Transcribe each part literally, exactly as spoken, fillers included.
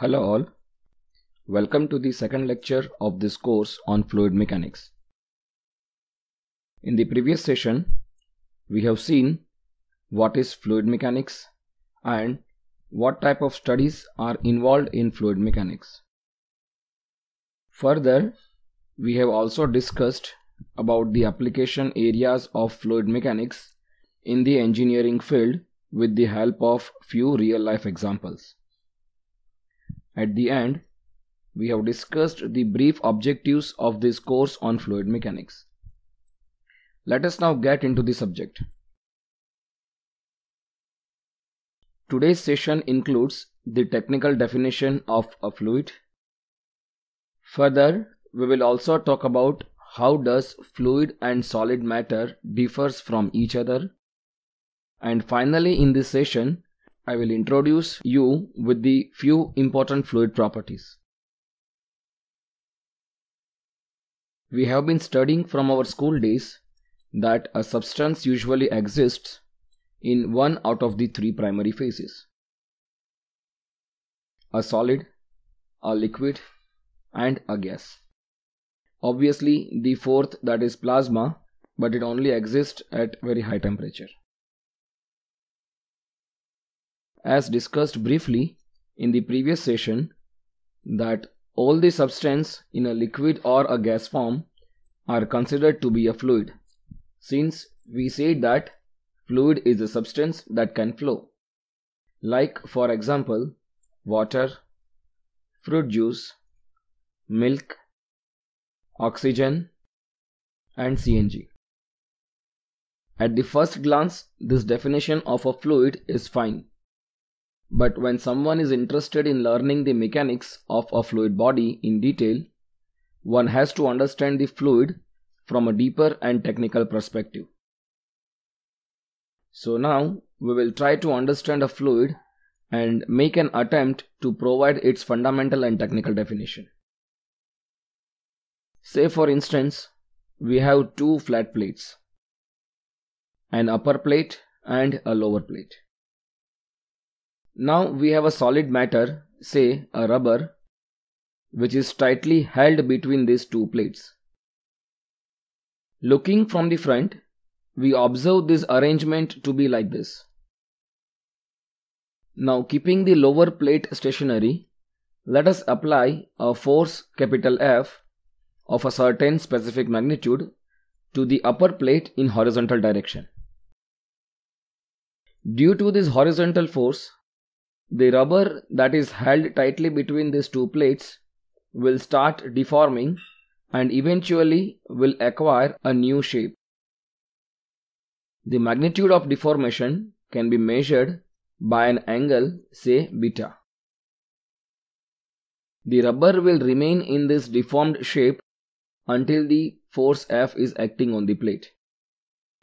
Hello all, welcome to the second lecture of this course on fluid mechanics. In the previous session, we have seen what is fluid mechanics and what type of studies are involved in fluid mechanics. Further, we have also discussed about the application areas of fluid mechanics in the engineering field with the help of few real-life examples. At the end, we have discussed the brief objectives of this course on fluid mechanics. Let us now get into the subject. Today's session includes the technical definition of a fluid. Further, we will also talk about how does fluid and solid matter differs from each other. And finally, in this session, I will introduce you with the few important fluid properties. We have been studying from our school days that a substance usually exists in one out of the three primary phases: a solid, a liquid, and a gas. Obviously, the fourth, that is plasma, but it only exists at very high temperature. As discussed briefly in the previous session, that all the substance in a liquid or a gas form are considered to be a fluid, since we say that fluid is a substance that can flow. Like for example, water, fruit juice, milk, oxygen, and C N G. At the first glance, this definition of a fluid is fine. But when someone is interested in learning the mechanics of a fluid body in detail, one has to understand the fluid from a deeper and technical perspective. So now we will try to understand a fluid and make an attempt to provide its fundamental and technical definition. Say for instance, we have two flat plates, an upper plate and a lower plate. Now we have a solid matter, say a rubber, which is tightly held between these two plates. Looking from the front, we observe this arrangement to be like this. Now keeping the lower plate stationary, let us apply a force capital F of a certain specific magnitude to the upper plate in horizontal direction. Due to this horizontal force, the rubber that is held tightly between these two plates will start deforming and eventually will acquire a new shape. The magnitude of deformation can be measured by an angle, say beta. The rubber will remain in this deformed shape until the force F is acting on the plate.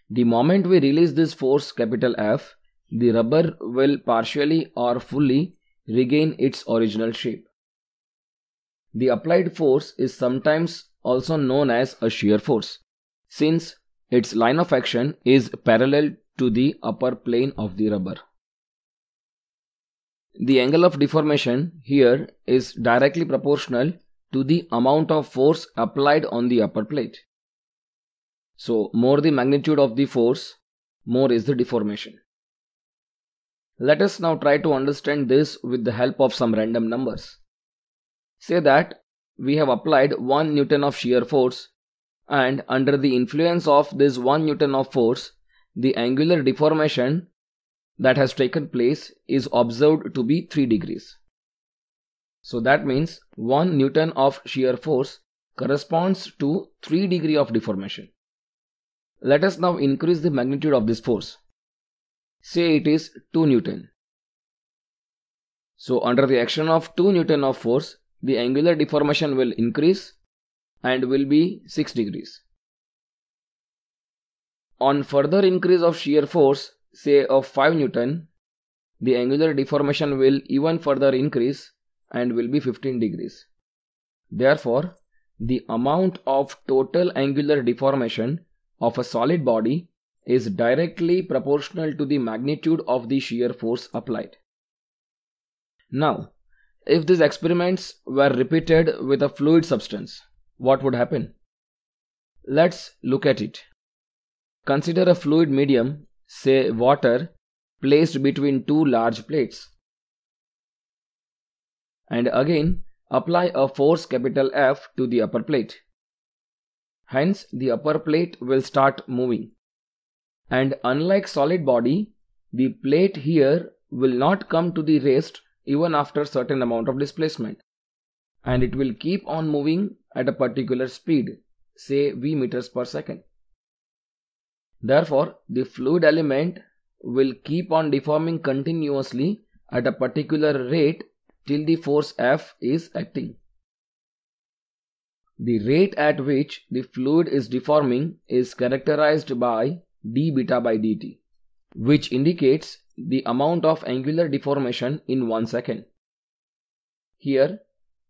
The moment we release this force capital F, the rubber will partially or fully regain its original shape. The applied force is sometimes also known as a shear force, since its line of action is parallel to the upper plane of the rubber. The angle of deformation here is directly proportional to the amount of force applied on the upper plate. So, more the magnitude of the force, more is the deformation. Let us now try to understand this with the help of some random numbers. Say that we have applied one newton of shear force, and under the influence of this one newton of force, the angular deformation that has taken place is observed to be three degrees. So that means one newton of shear force corresponds to three degree of deformation. Let us now increase the magnitude of this force. Say it is two newton. So under the action of two newton of force, the angular deformation will increase and will be six degrees. On further increase of shear force, say of five newton, the angular deformation will even further increase and will be fifteen degrees. Therefore, the amount of total angular deformation of a solid body is directly proportional to the magnitude of the shear force applied. Now, If these experiments were repeated with a fluid substance, what would happen? Let's look at it. Consider a fluid medium, say water, placed between two large plates. And again, apply a force capital F to the upper plate. Hence, the upper plate will start moving. And unlike solid body, the plate here will not come to the rest even after certain amount of displacement, and it will keep on moving at a particular speed, say v meters per second. Therefore, the fluid element will keep on deforming continuously at a particular rate till the force F is acting. The rate at which the fluid is deforming is characterized by d beta by dt, which indicates the amount of angular deformation in one second. Here,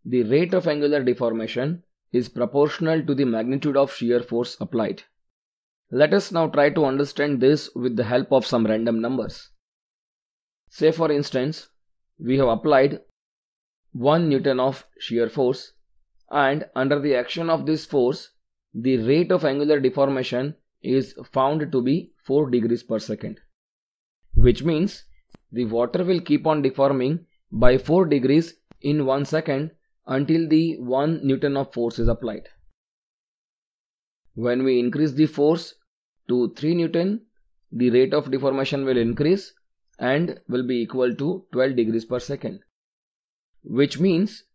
the rate of angular deformation is proportional to the magnitude of shear force applied. Let us now try to understand this with the help of some random numbers. Say for instance, we have applied one newton of shear force, and under the action of this force, the rate of angular deformation is found to be four degrees per second. Which means the water will keep on deforming by four degrees in one second until the one newton of force is applied. When we increase the force to three newton, the rate of deformation will increase and will be equal to twelve degrees per second. Which means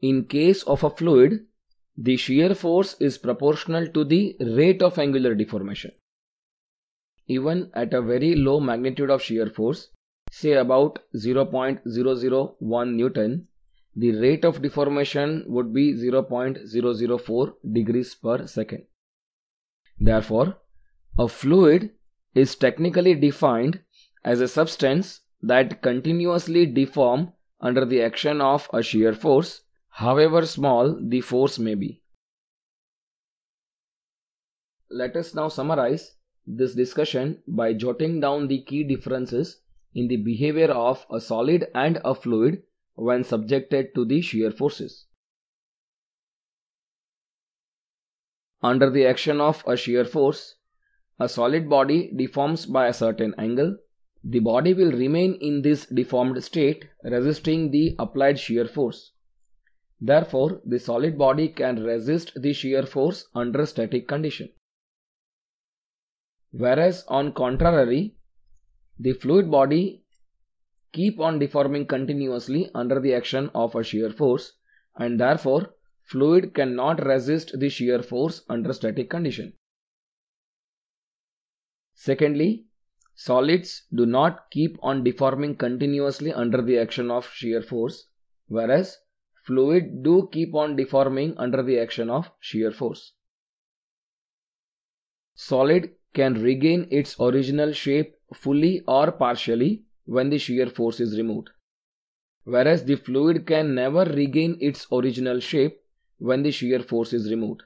in case of a fluid, the shear force is proportional to the rate of angular deformation. Even at a very low magnitude of shear force, say about zero point zero zero one newton, the rate of deformation would be zero point zero zero four degrees per second. Therefore, a fluid is technically defined as a substance that continuously deforms under the action of a shear force, however small the force may be. Let us now summarize this discussion by jotting down the key differences in the behavior of a solid and a fluid when subjected to the shear forces. Under the action of a shear force, a solid body deforms by a certain angle. The body will remain in this deformed state, resisting the applied shear force. Therefore, the solid body can resist the shear force under static condition. Whereas on contrary, the fluid body keep on deforming continuously under the action of a shear force, and therefore fluid cannot resist the shear force under static condition. Secondly, solids do not keep on deforming continuously under the action of shear force, whereas fluid do keep on deforming under the action of shear force. Solid can regain its original shape fully or partially when the shear force is removed, whereas the fluid can never regain its original shape when the shear force is removed.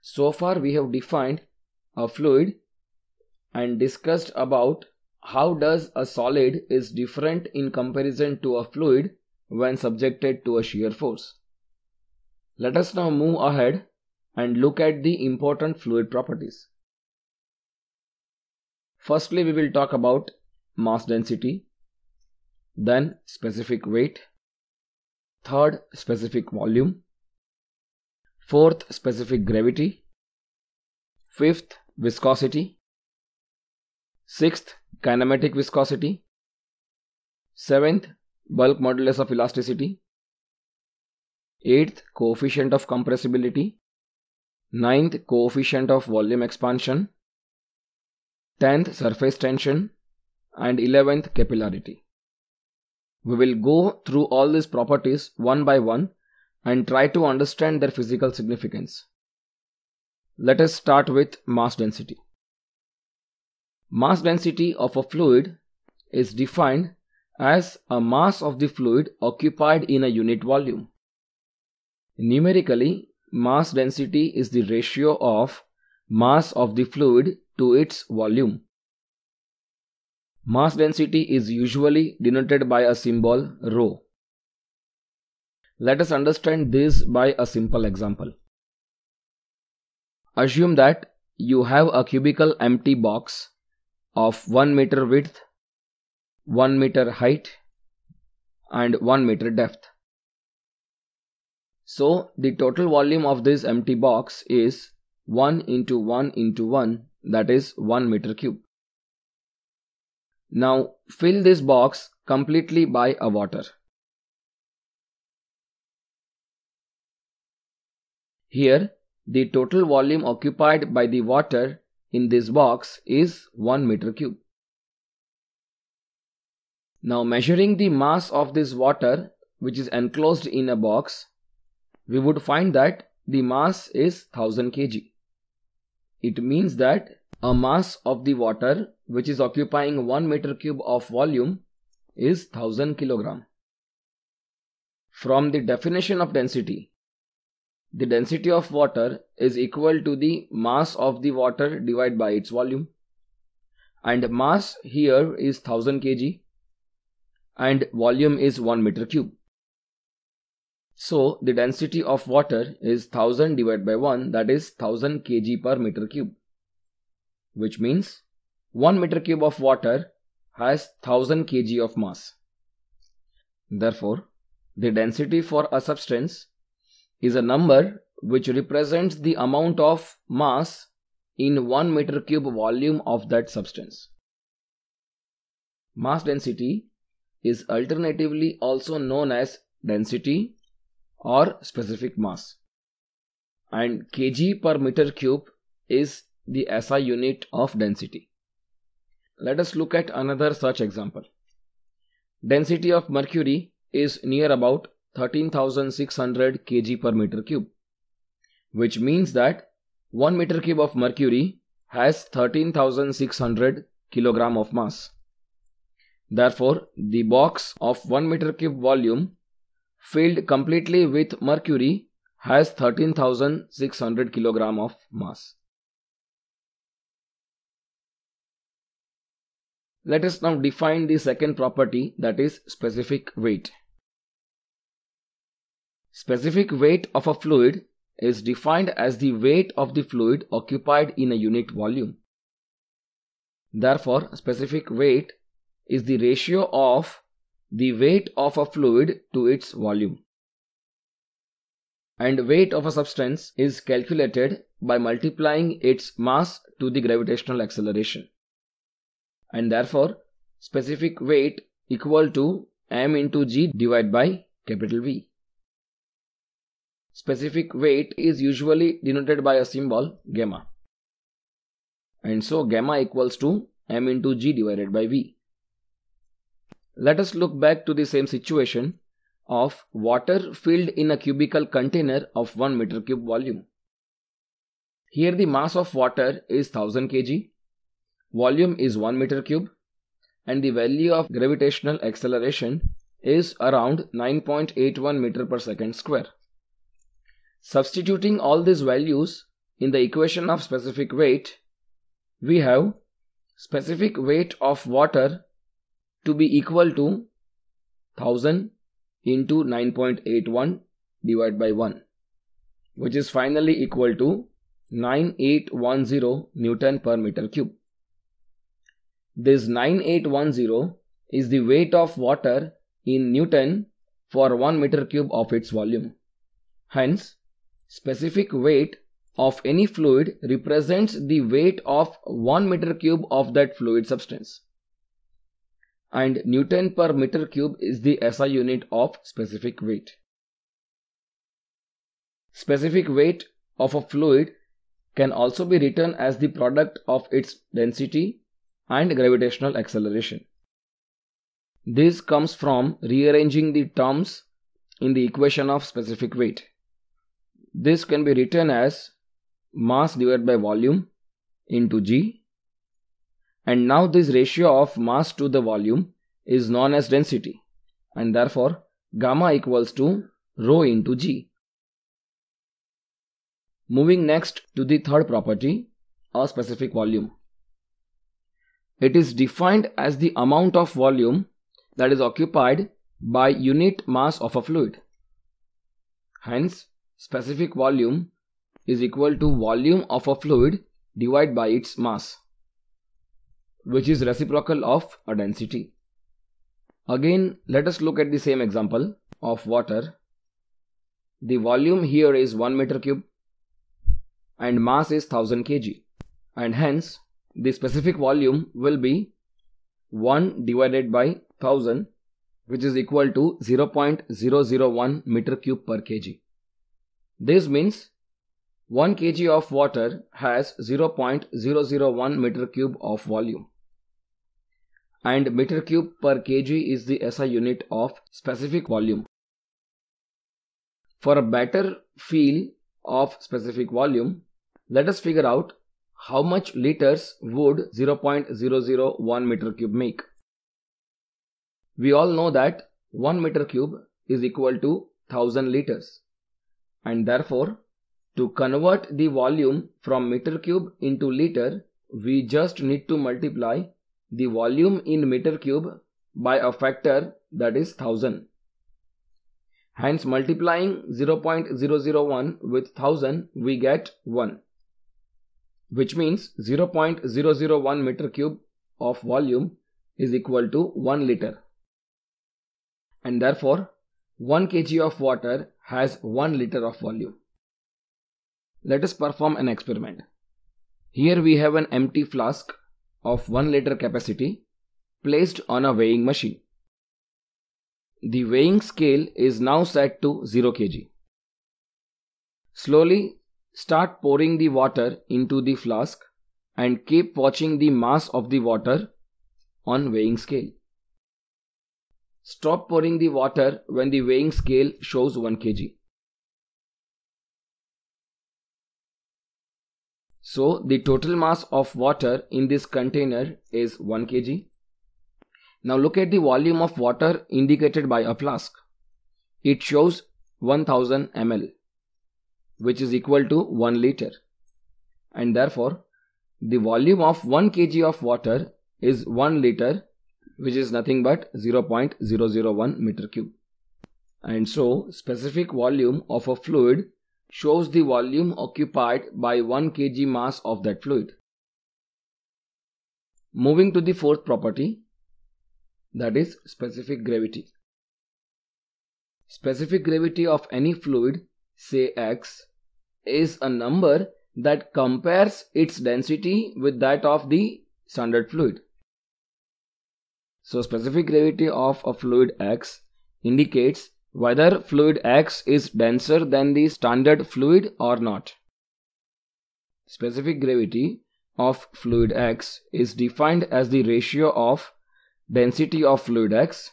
So far we have defined a fluid and discussed about how does a solid is different in comparison to a fluid when subjected to a shear force. Let us now move ahead and look at the important fluid properties. Firstly, we will talk about mass density, then specific weight, third specific volume, fourth specific gravity, fifth viscosity, sixth kinematic viscosity, seventh bulk modulus of elasticity, eighth coefficient of compressibility, ninth coefficient of volume expansion, tenth surface tension, and eleventh capillarity. We will go through all these properties one by one and try to understand their physical significance. Let us start with mass density. Mass density of a fluid is defined as a mass of the fluid occupied in a unit volume. Numerically, mass density is the ratio of mass of the fluid to its volume. Mass density is usually denoted by a symbol rho. Let us understand this by a simple example. Assume that you have a cubical empty box of one meter width, one meter height and one meter depth. So the total volume of this empty box is one into one into one, that is one meter cube. Now fill this box completely by a water. Here the total volume occupied by the water in this box is one meter cube. Now measuring the mass of this water which is enclosed in a box, we would find that the mass is one thousand kilograms. It means that a mass of the water which is occupying one meter cube of volume is one thousand kilograms. From the definition of density, the density of water is equal to the mass of the water divided by its volume, and mass here is one thousand kilograms and volume is one meter cube. So the density of water is one thousand divided by one, that is one thousand kilograms per meter cube, which means one meter cube of water has one thousand kilograms of mass. Therefore, the density for a substance is a number which represents the amount of mass in one meter cube volume of that substance. Mass density is alternatively also known as density or specific mass, and kg per meter cube is the S I unit of density. Let us look at another such example. Density of mercury is near about thirteen thousand six hundred kilograms per meter cube, which means that one meter cube of mercury has thirteen thousand six hundred kilograms of mass. Therefore, the box of one meter cube volume filled completely with mercury has thirteen thousand six hundred kilograms of mass. Let us now define the second property, that is specific weight. Specific weight of a fluid is defined as the weight of the fluid occupied in a unit volume. Therefore, specific weight is the ratio of the weight of a fluid to its volume. And weight of a substance is calculated by multiplying its mass to the gravitational acceleration. And therefore, specific weight equal to m into g divided by capital V. Specific weight is usually denoted by a symbol gamma, and so gamma equals to m into g divided by V. Let us look back to the same situation of water filled in a cubical container of one meter cube volume. Here the mass of water is one thousand kilograms, volume is one meter cube, and the value of gravitational acceleration is around nine point eight one meters per second squared. Substituting all these values in the equation of specific weight, we have specific weight of water to be equal to one thousand into nine point eight one divided by one, which is finally equal to nine thousand eight hundred ten newtons per meter cube. This nine thousand eight hundred ten is the weight of water in Newton for one meter cube of its volume. Hence, specific weight of any fluid represents the weight of one meter cube of that fluid substance, and Newton per meter cube is the S I unit of specific weight. Specific weight of a fluid can also be written as the product of its density and gravitational acceleration. This comes from rearranging the terms in the equation of specific weight. This can be written as mass divided by volume into g, and now this ratio of mass to the volume is known as density, and therefore gamma equals to rho into g. Moving next to the third property, a specific volume. It is defined as the amount of volume that is occupied by unit mass of a fluid. Hence, specific volume is equal to volume of a fluid divided by its mass, which is reciprocal of a density. Again, let us look at the same example of water. The volume here is one meter cube and mass is one thousand kilograms, and hence the specific volume will be one divided by one thousand, which is equal to zero point zero zero one meter cube per kilogram. This means one kilogram of water has zero point zero zero one meter cube of volume, and meter cube per kg is the S I unit of specific volume. For a better feel of specific volume, let us figure out how much liters would zero point zero zero one meter cube make. We all know that one meter cube is equal to one thousand liters, and therefore to convert the volume from meter cube into liter, we just need to multiply the volume in meter cube by a factor that is one thousand. Hence, multiplying zero point zero zero one with one thousand, we get one, which means zero point zero zero one meter cube of volume is equal to one liter. And therefore, one kilogram of water has one liter of volume. Let us perform an experiment. Here we have an empty flask of one liter capacity placed on a weighing machine. The weighing scale is now set to zero kilograms. Slowly start pouring the water into the flask and keep watching the mass of the water on weighing scale. Stop pouring the water when the weighing scale shows one kilogram. So the total mass of water in this container is one kilogram. Now look at the volume of water indicated by a flask. It shows one thousand milliliters, which is equal to one liter, and therefore the volume of one kilogram of water is one liter, which is nothing but zero point zero zero one meter cube. And so specific volume of a fluid shows the volume occupied by one kilogram mass of that fluid. Moving to the fourth property, that is specific gravity. Specific gravity of any fluid, say X, is a number that compares its density with that of the standard fluid. So specific gravity of a fluid X indicates whether fluid X is denser than the standard fluid or not. Specific gravity of fluid X is defined as the ratio of density of fluid X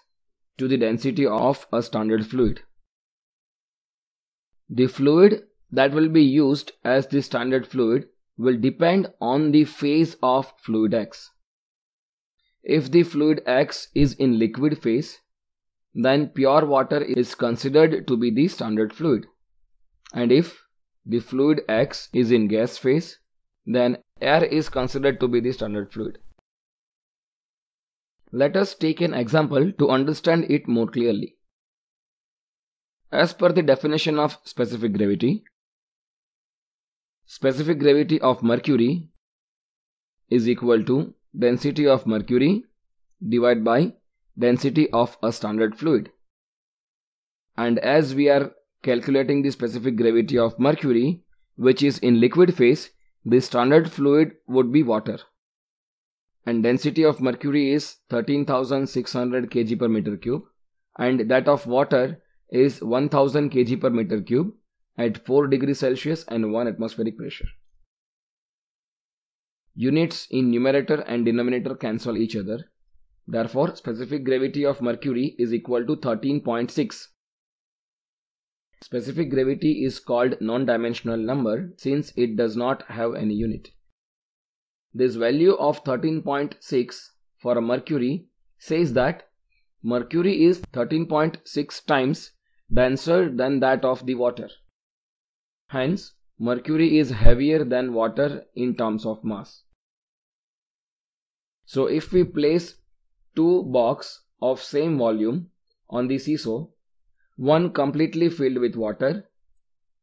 to the density of a standard fluid. The fluid that will be used as the standard fluid will depend on the phase of fluid X. If the fluid X is in liquid phase, then pure water is considered to be the standard fluid. And if the fluid X is in gas phase, then air is considered to be the standard fluid. Let us take an example to understand it more clearly. As per the definition of specific gravity, specific gravity of mercury is equal to density of mercury divided by density of a standard fluid. And as we are calculating the specific gravity of mercury, which is in liquid phase, the standard fluid would be water. And density of mercury is thirteen thousand six hundred kilograms per meter cube, and that of water is one thousand kilograms per meter cube at four degrees Celsius and one atmospheric pressure. Units in numerator and denominator cancel each other. Therefore, specific gravity of mercury is equal to thirteen point six. Specific gravity is called non-dimensional number since it does not have any unit. This value of thirteen point six for a mercury says that mercury is thirteen point six times denser than that of the water. Hence, mercury is heavier than water in terms of mass. So if we place two boxes of same volume on the seesaw, one completely filled with water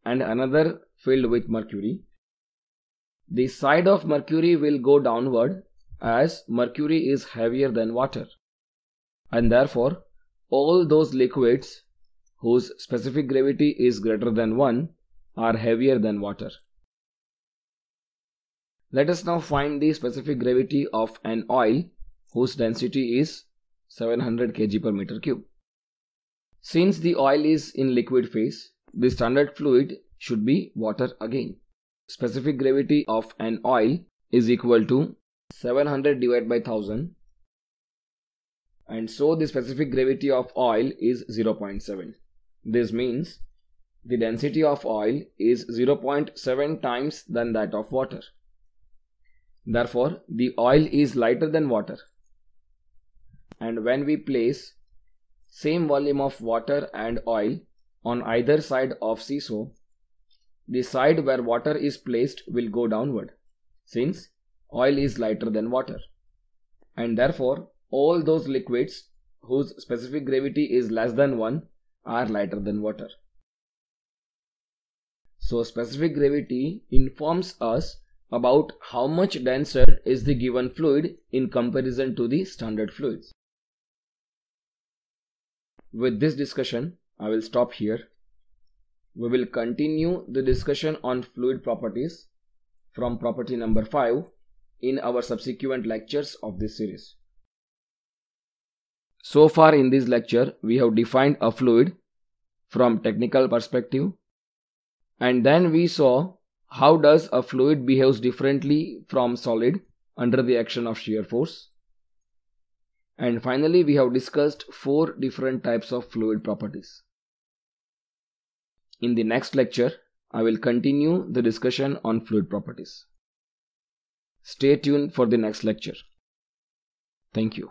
and another filled with mercury, the side of mercury will go downward as mercury is heavier than water, and therefore all those liquids whose specific gravity is greater than one are heavier than water. Let us now find the specific gravity of an oil whose density is seven hundred kilograms per meter cube. Since the oil is in liquid phase, the standard fluid should be water again. Specific gravity of an oil is equal to seven hundred divided by one thousand, and so the specific gravity of oil is zero point seven. This means the density of oil is zero point seven times than that of water. Therefore, the oil is lighter than water, and when we place same volume of water and oil on either side of seesaw, the side where water is placed will go downward, since oil is lighter than water, and therefore all those liquids whose specific gravity is less than one are lighter than water. So specific gravity informs us about how much denser is the given fluid in comparison to the standard fluids. With this discussion, I will stop here. We will continue the discussion on fluid properties from property number five in our subsequent lectures of this series. So far in this lecture, we have defined a fluid from technical perspective, and then we saw how does a fluid behaves differently from solid under the action of shear force? And finally, we have discussed four different types of fluid properties. In the next lecture, I will continue the discussion on fluid properties. Stay tuned for the next lecture. Thank you.